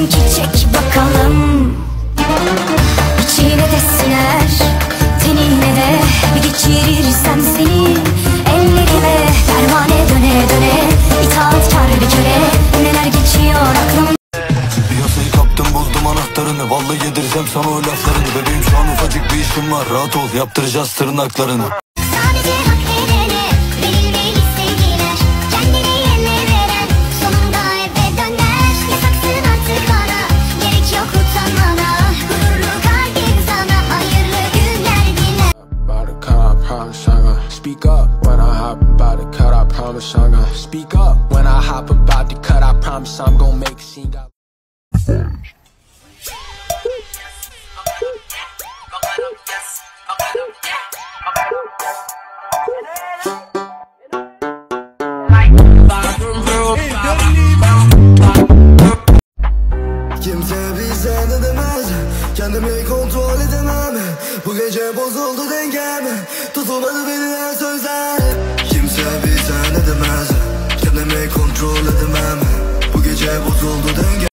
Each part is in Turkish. Sen çiçek bakalım, İçine de siner, tenine de geçirirsem seni ellerime, pervane döne döne, itaatkar bir köle. Neler geçiyor aklım. Piyasayı kaptım, buldum anahtarını, vallahi yedireceğim sana o laflarını. Bebeğim şu an ufacık bir işim var, rahat ol, yaptıracağız tırnaklarını. Speak up when I hop about the cut, I promise I'm gonna speak up when I hop about the cut, I promise I'm gonna make a scene. Kimse bize ne demez, kendimi kontrol edemem. Bu gece bozuldu dengem, tutulmadı verilen sözler. Kimse bize ne demez, kendimi kontrol edemem. Bu gece bozuldu dengem.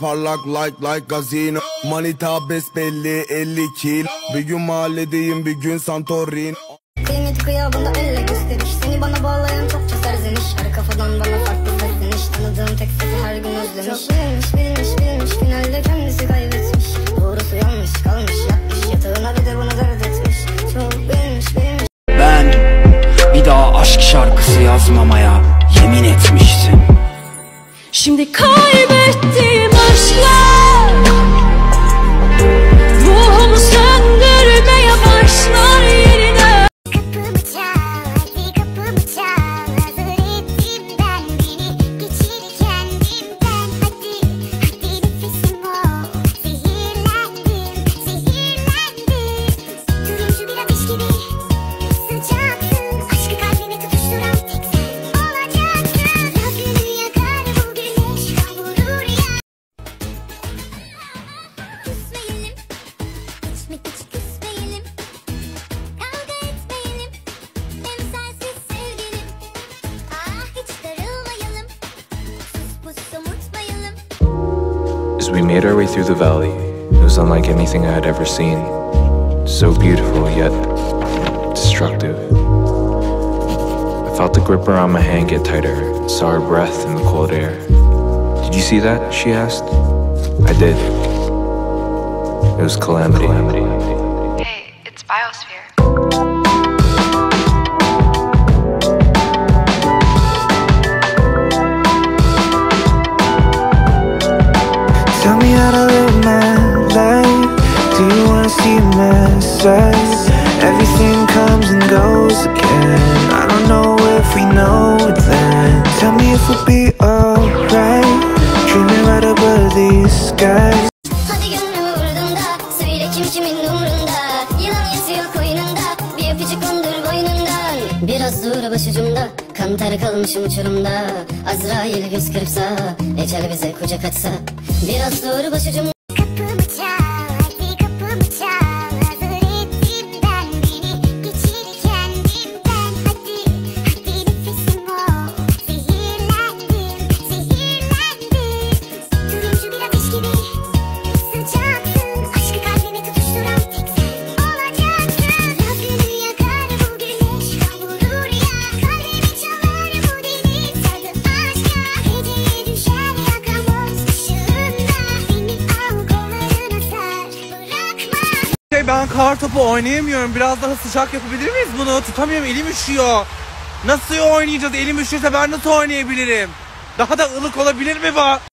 Parlak like gazino, manita besbelli 50 kil. Bir gün mahalledeyim, bir gün Santorin. Klinik kıyabında elle gösteriş, seni bana bağlayan çokça serzeniş. Her kafadan bana farklı sesleniş, tanıdığım tek sesi her gün özlemiş. Çok bilmiş, finalde kendisi kaybetmiş. Doğrusu yanlış, kalmış yatmış yatağına, bir de bunu dert etmiş. Çok bilmiş. Ben bir daha aşk şarkısı yazmamaya yemin etmiştim. Şimdi kaybettiğim aşklar ruhumu söndürmeye başlar yeniden. Kapı bıçağı hazır ettim ben beni. Geçir kendimden, hadi nefesim ol. Zehirlendim. Turuncu bir ateş gibi sıcaksın. Aşkı kalbime tutuşturan tek sen olacaksın. Gözleri yakar bu güneş, kavurur ya. Küsmeyelim, kavga etmeyelim. Hem sensiz sevgilim, hiç darılmayalım. Sus unutmayalım. As we made our way through the valley, it was unlike anything I had ever seen. So beautiful yet destructive. I felt the grip around my hand get tighter, and saw her breath in the cold air. Did you see that? She asked. I did. It was Calamity. Hey, it's Biosphere. Tell me how to live my life. Do you wanna see my size? Everything comes and goes again. I don't know if we know then. Tell me if we'll be alright. Dreaming right above these skies. Hadi gönlüm vurduğunda, söyle kim kimin umrunda. Yılan yatıyor koynunda, bir öpücük kondur boynundan. Biraz dur başucumda, kan ter kalmışım uçurumda. Azrail göz kırpsa, ecel bize kucak açsa. Biraz dur başucumda. Kapı kar topu oynayamıyorum. Biraz daha sıcak yapabilir miyiz bunu? Tutamıyorum, elim üşüyor. Nasıl oynayacağız? Elim üşürse ben nasıl oynayabilirim? Daha da ılık olabilir mi bu?